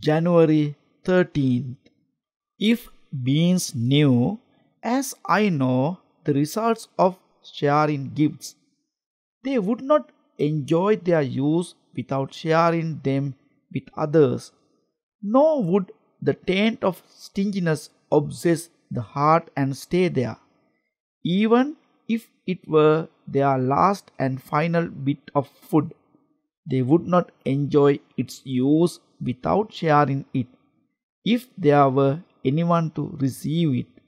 January 13th. If beings knew, as I know, the results of sharing gifts, they would not enjoy their use without sharing them with others, nor would the taint of stinginess obsess the heart and stay there, even if it were their last and final bit of food. They would not enjoy its use without sharing it, if there were anyone to receive it.